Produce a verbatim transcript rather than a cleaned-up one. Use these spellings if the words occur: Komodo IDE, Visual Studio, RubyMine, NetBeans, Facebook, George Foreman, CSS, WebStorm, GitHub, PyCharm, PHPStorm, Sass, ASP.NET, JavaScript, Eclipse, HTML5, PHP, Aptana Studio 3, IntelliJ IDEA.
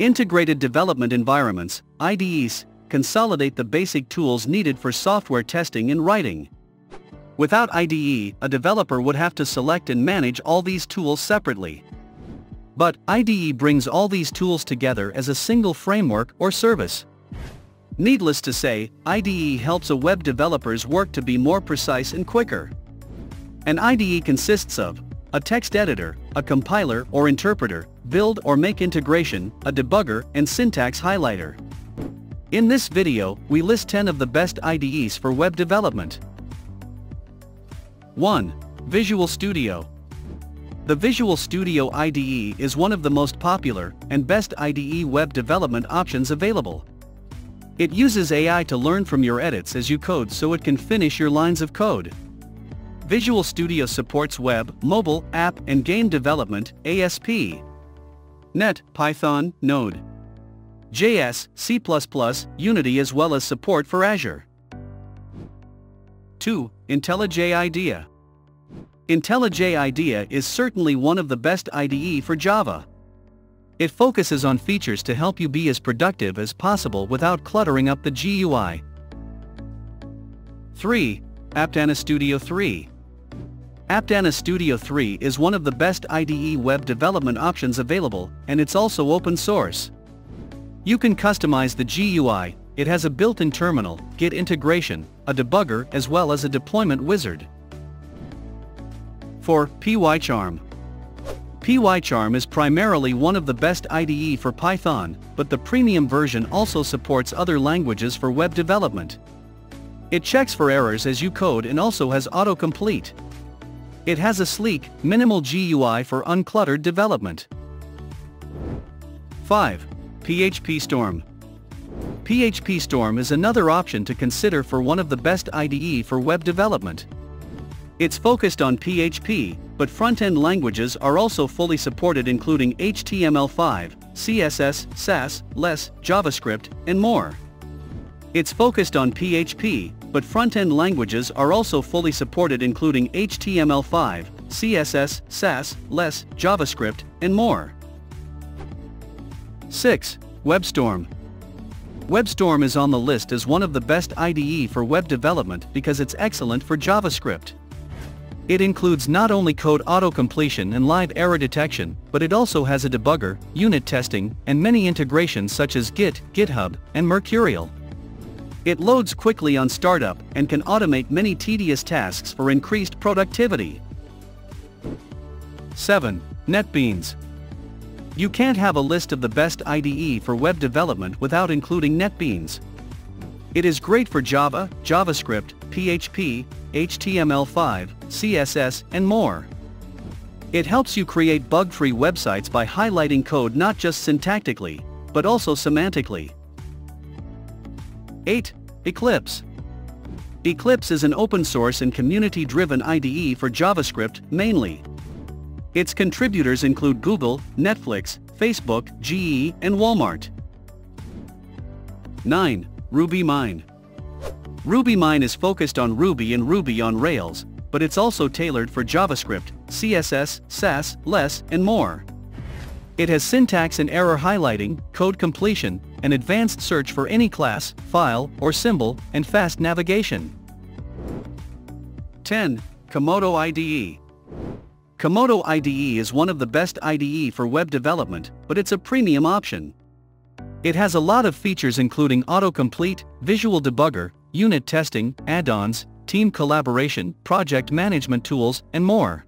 Integrated development environments, I D Es, consolidate the basic tools needed for software testing and writing. Without I D E, a developer would have to select and manage all these tools separately. But I D E brings all these tools together as a single framework or service. Needless to say, I D E helps a web developer's work to be more precise and quicker. An I D E consists of a text editor, a compiler or interpreter, build or make integration, a debugger, and syntax highlighter. In this video, we list ten of the best I D Es for web development. one. Visual Studio. The Visual Studio I D E is one of the most popular and best I D E web development options available. It uses A I to learn from your edits as you code so it can finish your lines of code. Visual Studio supports web, mobile, app, and game development, A S P dot NET, Python, Node, J S, C plus plus, Unity, as well as support for Azure. two. IntelliJ IDEA. IntelliJ IDEA is certainly one of the best I D E for Java. It focuses on features to help you be as productive as possible without cluttering up the G U I. three. Aptana Studio three. Aptana Studio three is one of the best I D E web development options available, and it's also open source. You can customize the G U I, it has a built-in terminal, Git integration, a debugger, as well as a deployment wizard. four. PyCharm. PyCharm is primarily one of the best I D E for Python, but the premium version also supports other languages for web development. It checks for errors as you code and also has autocomplete. It has a sleek, minimal G U I for uncluttered development. five. PHPStorm. PHPStorm is another option to consider for one of the best I D E for web development. It's focused on P H P, but front-end languages are also fully supported, including H T M L five, C S S, Sass, Less, JavaScript, and more. It's focused on P H P, but front-end languages are also fully supported, including H T M L five, C S S, Sass, Less, JavaScript, and more. six. WebStorm. WebStorm is on the list as one of the best I D E for web development because it's excellent for JavaScript. It includes not only code auto-completion and live error detection, but it also has a debugger, unit testing, and many integrations such as Git, GitHub, and Mercurial. It loads quickly on startup and can automate many tedious tasks for increased productivity. seven. NetBeans. You can't have a list of the best I D E for web development without including NetBeans. It is great for Java, JavaScript, P H P, H T M L five, C S S, and more. It helps you create bug-free websites by highlighting code not just syntactically, but also semantically. eight. Eclipse. Eclipse is an open-source and community-driven I D E for JavaScript, mainly. Its contributors include Google, Netflix, Facebook, G E, and Walmart. nine. RubyMine. RubyMine is focused on Ruby and Ruby on Rails, but it's also tailored for JavaScript, C S S, Sass, Less, and more. It has syntax and error highlighting, code completion, an advanced search for any class, file, or symbol, and fast navigation. ten. Komodo I D E. Komodo I D E is one of the best I D E for web development, but it's a premium option. It has a lot of features including autocomplete, visual debugger, unit testing, add-ons, team collaboration, project management tools, and more.